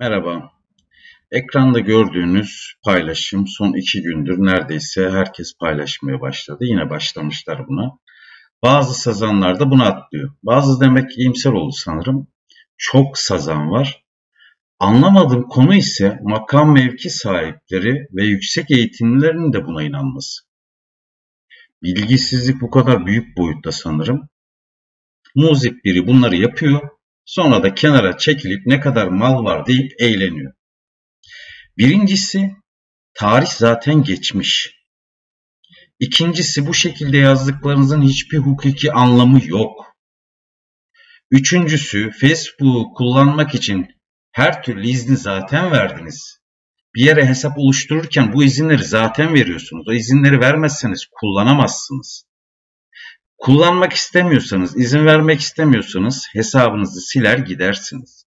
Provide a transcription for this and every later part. Merhaba. Ekranda gördüğünüz paylaşım son 2 gündür neredeyse herkes paylaşmaya başladı. Yine başlamışlar buna. Bazı sazanlar da buna atlıyor. Bazı demek iyimser oldu sanırım. Çok sazan var. Anlamadığım konu ise makam mevki sahipleri ve yüksek eğitimlilerin de buna inanması. Bilgisizlik bu kadar büyük boyutta sanırım. Muzip biri bunları yapıyor. Sonra da kenara çekilip ne kadar mal var deyip eğleniyor. Birincisi, tarih zaten geçmiş. İkincisi, bu şekilde yazdıklarınızın hiçbir hukuki anlamı yok. Üçüncüsü, Facebook'u kullanmak için her türlü izni zaten verdiniz. Bir yere hesap oluştururken bu izinleri zaten veriyorsunuz. O izinleri vermezseniz kullanamazsınız. Kullanmak istemiyorsanız, izin vermek istemiyorsanız hesabınızı siler gidersiniz.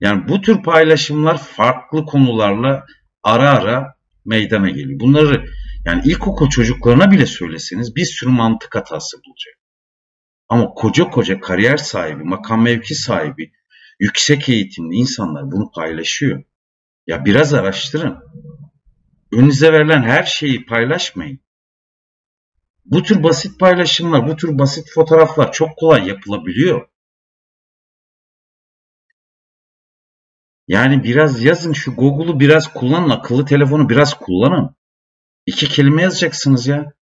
Yani bu tür paylaşımlar farklı konularla ara ara meydana geliyor. Bunları yani ilkokul çocuklarına bile söyleseniz bir sürü mantık hatası bulacak. Ama koca kariyer sahibi, makam mevki sahibi, yüksek eğitimli insanlar bunu paylaşıyor. Ya biraz araştırın. Önünüze verilen her şeyi paylaşmayın. Bu tür basit paylaşımlar, bu tür basit fotoğraflar çok kolay yapılabiliyor. Yani biraz yazın şu Google'u biraz kullanın, akıllı telefonu biraz kullanın. 2 kelime yazacaksınız ya.